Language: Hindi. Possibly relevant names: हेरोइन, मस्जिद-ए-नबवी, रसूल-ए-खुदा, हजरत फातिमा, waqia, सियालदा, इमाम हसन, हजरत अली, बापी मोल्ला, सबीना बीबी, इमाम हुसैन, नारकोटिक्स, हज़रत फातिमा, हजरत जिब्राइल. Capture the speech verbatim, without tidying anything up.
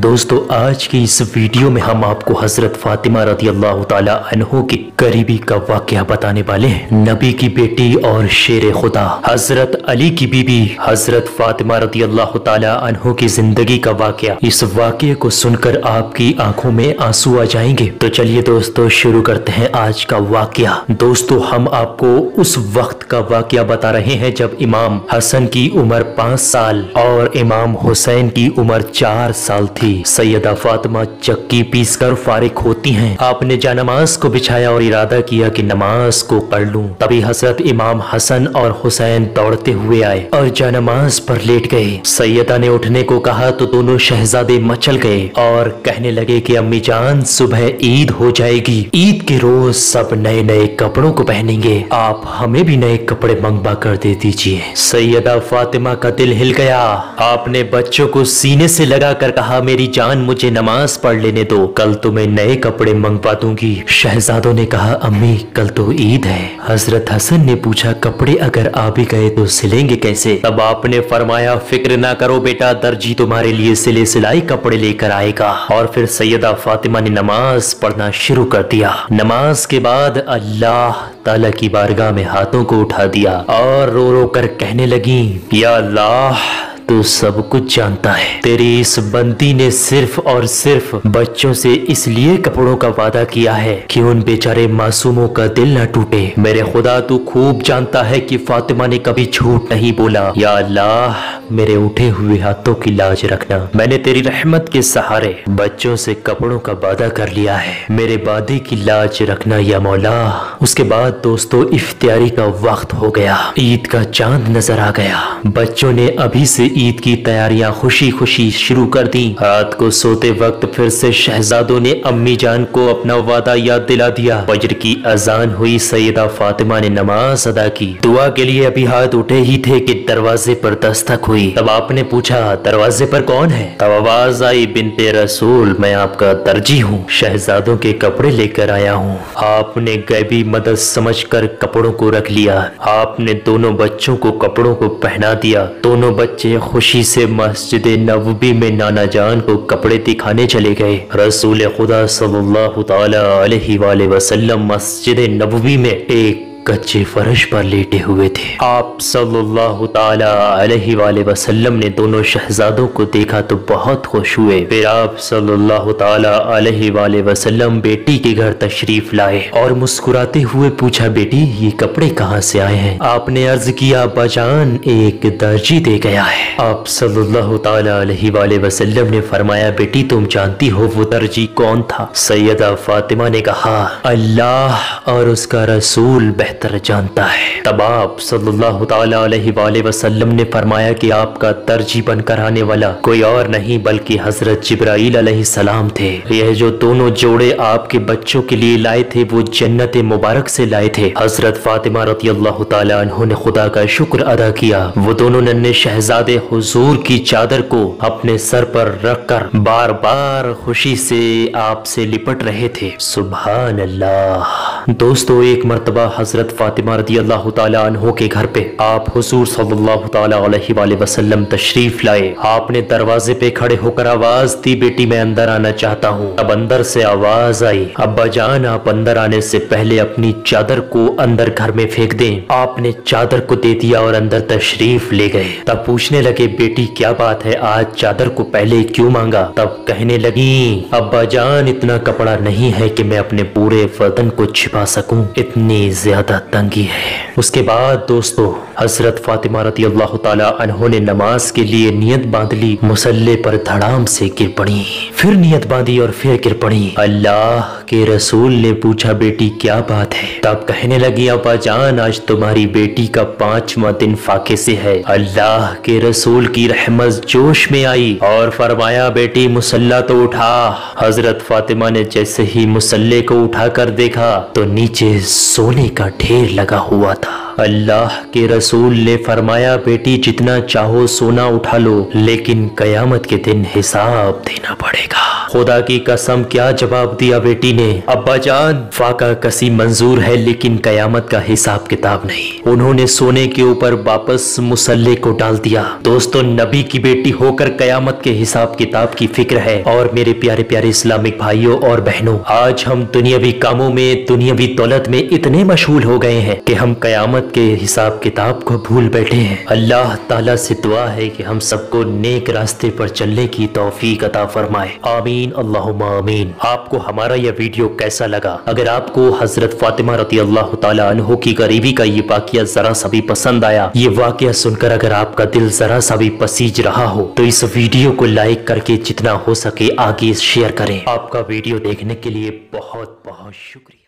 दोस्तों, आज की इस वीडियो में हम आपको हजरत फातिमा रदियल्लाहु ताला अन्हो की करीबी का वाकया बताने वाले हैं। नबी की बेटी और शेर खुदा हजरत अली की बीबी हजरत फातिमा रदियल्लाहु ताला अन्हो की जिंदगी का वाकया। इस वाकये को सुनकर आपकी आंखों में आंसू आ जाएंगे। तो चलिए दोस्तों, शुरू करते हैं आज का वाकया। दोस्तों, हम आपको उस वक्त का वाकया बता रहे हैं जब इमाम हसन की उम्र पाँच साल और इमाम हुसैन की उम्र चार साल थी। सैयदा फातिमा चक्की पीसकर फारिग होती हैं। आपने जानमाज को बिछाया और इरादा किया कि नमाज को पढ़ लूं। तभी हजरत इमाम हसन और हुसैन दौड़ते हुए आए और जानमाज पर लेट गए। सैयदा ने उठने को कहा तो दोनों शहजादे मचल गए और कहने लगे कि अम्मी जान, सुबह ईद हो जाएगी। ईद के रोज सब नए नए कपड़ों को पहनेंगे, आप हमें भी नए कपड़े मंगवा कर दे दीजिए। सैयदा फातिमा का दिल हिल गया। आपने बच्चों को सीने से लगा कर कहा, मेरी जान, मुझे नमाज पढ़ लेने दो, कल तुम्हें नए कपड़े मंगवा दूंगी। शहजादों ने कहा, अम्मी कल तो ईद है। हजरत हसन ने पूछा, कपड़े अगर आ भी गए तो सिलेंगे कैसे? तब आपने फरमाया, फिक्र ना करो बेटा, दर्जी तुम्हारे लिए सिले सिलाई कपड़े लेकर आएगा। और फिर सैयदा फातिमा ने नमाज पढ़ना शुरू कर दिया। नमाज के बाद अल्लाह ताला की बारगाह में हाथों को उठा दिया और रो रो कर कहने लगी, या अल्लाह, तू सब कुछ जानता है। तेरी इस बंदी ने सिर्फ और सिर्फ बच्चों से इसलिए कपड़ों का वादा किया है कि उन बेचारे मासूमों का दिल ना टूटे। मेरे खुदा, तू खूब जानता है कि फातिमा ने कभी झूठ नहीं बोला। या अल्लाह, मेरे उठे हुए हाथों की लाज रखना, मैंने तेरी रहमत के सहारे बच्चों से कपड़ों का वादा कर लिया है, मेरे वादे की लाज रखना या मौला। उसके बाद दोस्तों, इफ्तियारी का वक्त हो गया। ईद का चांद नजर आ गया। बच्चों ने अभी से ईद की तैयारियां खुशी खुशी शुरू कर दी। रात को सोते वक्त फिर से शहजादों ने अम्मी जान को अपना वादा याद दिला दिया। फजर की अजान हुई। सैयदा फातिमा ने नमाज अदा की। दुआ के लिए अभी हाथ उठे ही थे कि दरवाजे पर दस्तक हुई। तब आपने पूछा, दरवाजे पर कौन है? तब आवाज आई, बिनते रसूल, मैं आपका दर्जी हूँ, शहजादों के कपड़े लेकर आया हूँ। आपने गैबी मदद समझ कर कपड़ों को रख लिया। आपने दोनों बच्चों को कपड़ों को पहना दिया। दोनों बच्चे खुशी से मस्जिद-ए-नबवी में नाना जान को कपड़े दिखाने चले गए। रसूल-ए-खुदा सल्लल्लाहु ताला अलैहि वाले वसल्लम मस्जिद-ए-नबवी में एक कच्चे फर्श पर लेटे हुए थे। आप सल्लल्लाहु ताला अलैहि वाले वसल्लम ने दोनों शहजादों को देखा तो बहुत खुश हुए। फिर आप सल्लल्लाहु ताला अलैहि वाले वसल्लम बेटी के घर तशरीफ लाए और मुस्कुराते हुए पूछा, बेटी, ये कपड़े कहाँ से आए हैं? आपने अर्ज किया, अब्बाजान, एक दर्जी दे गया है। आप सल्लल्लाहु ताला अलैहि वाले वसल्लम ने फरमाया, बेटी, तुम जानती हो वो दर्जी कौन था? सैयदा फातिमा ने कहा, अल्लाह और उसका रसूल बेहतर जानता है। तब आप सल्लल्लाहु ताला अलैहि वाले वसल्लम ने फरमाया कि आपका दर्जी बनकर आने वाला कोई और नहीं बल्कि हजरत जिब्राइल अलैहि सलाम थे। यह जो दोनों जोड़े आपके बच्चों के लिए लाए थे वो जन्नत मुबारक से लाए थे। हजरत फातिमा रदियल्लाहु ताला अन्हा ने खुदा का शुक्र अदा किया। वो दोनों नन्हे शहजादे हुजूर की चादर को अपने सर पर रख कर बार बार खुशी से आपसे लिपट रहे थे। सुभान अल्लाह। दोस्तों, एक मरतबा हजरत फातिमा रदियल्लाहु ताला अन्हो के घर पे आप हुजूर सल्लल्लाहु ताला अलैहि वसल्लम तशरीफ लाए। आपने दरवाजे पे खड़े होकर आवाज दी, बेटी, मैं अंदर आना चाहता हूँ। तब अंदर से आवाज आई, अब्बा जान, आप अंदर आने से पहले अपनी चादर को अंदर घर में फेंक दें। आपने चादर को दे दिया और अंदर तशरीफ ले गए। तब पूछने लगे, बेटी, क्या बात है, आज चादर को पहले क्यों मांगा? तब कहने लगी, अब्बा जान, इतना कपड़ा नहीं है कि मैं अपने पूरे वतन को पा सकूं, इतनी ज्यादा तंगी है। उसके बाद दोस्तों, हजरत फातिमा रदियल्लाहु ताला अन्हों ने नमाज के लिए नियत बांध ली। मुसल्ले पर धड़ाम से गिर पड़ी, फिर नियत बांधी और फिर गिर पड़ी। अल्लाह के रसूल ने पूछा, बेटी, क्या बात है? तब कहने लगी, अब्बा जान, आज तुम्हारी बेटी का पांचवा दिन फाके से है। अल्लाह के रसूल की रहमत जोश में आई और फरमाया, बेटी, मुसल्ला तो उठा। हजरत फातिमा ने जैसे ही मुसल्ले को उठा कर देखा तो नीचे सोने का ढेर लगा हुआ था। अल्लाह के रसूल ने फरमाया, बेटी जितना चाहो सोना उठा लो, लेकिन कयामत के दिन हिसाब देना पड़ेगा। खुदा की कसम क्या जवाब दिया बेटी ने, अब्बा जान फाका कसी मंजूर है लेकिन कयामत का हिसाब किताब नहीं। उन्होंने सोने के ऊपर वापस मुसल्ले को डाल दिया। दोस्तों, नबी की बेटी होकर कयामत के हिसाब किताब की फिक्र है। और मेरे प्यारे प्यारे इस्लामिक भाइयों और बहनों, आज हम दुनियावी कामों में, दुनियावी दौलत में इतने मशगूल हो गए हैं कि हम कयामत के हिसाब किताब को भूल बैठे हैं। अल्लाह ताला से दुआ है कि हम सबको नेक रास्ते पर चलने की तौफीक अता फरमाए। आमीन अल्लाहुम्मा आमीन। आपको हमारा यह वीडियो कैसा लगा? अगर आपको हजरत फातिमा रती अल्लाह ताला अन्हो की गरीबी का ये वाकया जरा सा भी पसंद आया, ये वाकया सुनकर अगर आपका दिल जरा सा भी पसीज रहा हो, तो इस वीडियो को लाइक करके जितना हो सके आगे शेयर करें। आपका वीडियो देखने के लिए बहुत बहुत शुक्रिया।